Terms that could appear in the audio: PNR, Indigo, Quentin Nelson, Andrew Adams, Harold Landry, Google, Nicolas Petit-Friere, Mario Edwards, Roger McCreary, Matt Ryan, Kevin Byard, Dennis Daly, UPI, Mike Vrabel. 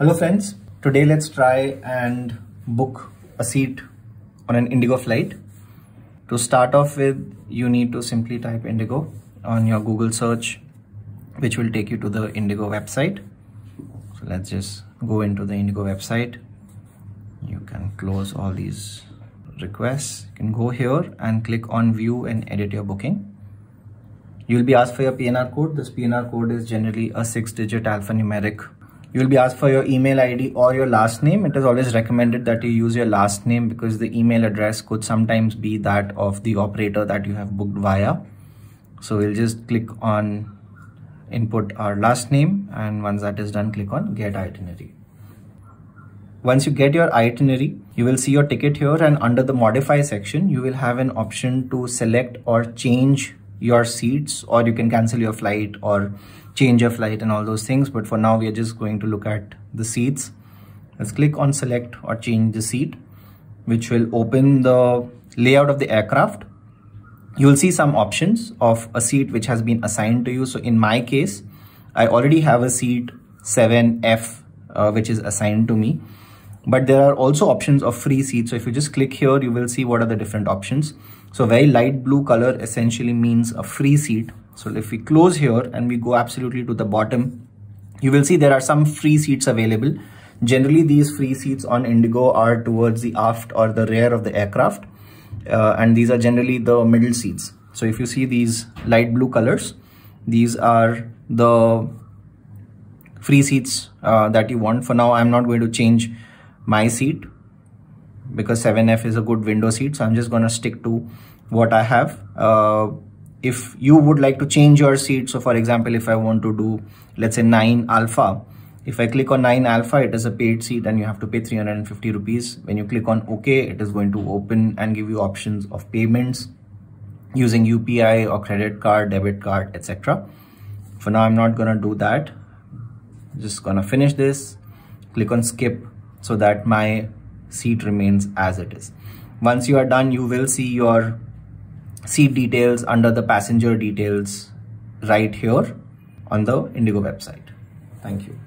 Hello friends, today let's try and book a seat on an Indigo flight. To start off with, you need to simply type Indigo on your Google search, which will take you to the Indigo website. So let's just go into the Indigo website. You can close all these requests. You can go here and click on view and edit your booking. You'll be asked for your PNR code. This PNR code is generally a 6-digit alphanumeric. You'll be asked for your email ID or your last name. It is always recommended that you use your last name because the email address could sometimes be that of the operator that you have booked via. So we'll just click on input our last name, and once that is done, click on get itinerary. Once you get your itinerary, you will see your ticket here, and under the modify section, you will have an option to select or change your seats, or you can cancel your flight or change your flight and all those things. But for now, we are just going to look at the seats. Let's click on select or change the seat, which will open the layout of the aircraft. You will see some options of a seat which has been assigned to you. So in my case, I already have a seat 7F, which is assigned to me. But there are also options of free seats. So if you just click here, you will see what are the different options. So very light blue color essentially means a free seat. So if we close here and we go absolutely to the bottom, you will see there are some free seats available. Generally, these free seats on Indigo are towards the aft or the rear of the aircraft. And these are generally the middle seats. So if you see these light blue colors, these are the free seats that you want. For now, I'm not going to change my seat because 7F is a good window seat. So I'm just going to stick to what I have. If you would like to change your seat, so for example, if I want to do, let's say 9 alpha, if I click on 9 alpha, it is a paid seat and you have to pay 350 rupees. When you click on OK, it is going to open and give you options of payments using UPI or credit card, debit card, etc. For now, I'm not going to do that. I'm just going to finish this, click on skip so that my seat remains as it is. Once you are done, you will see your seat details under the passenger details right here on the Indigo website. Thank you.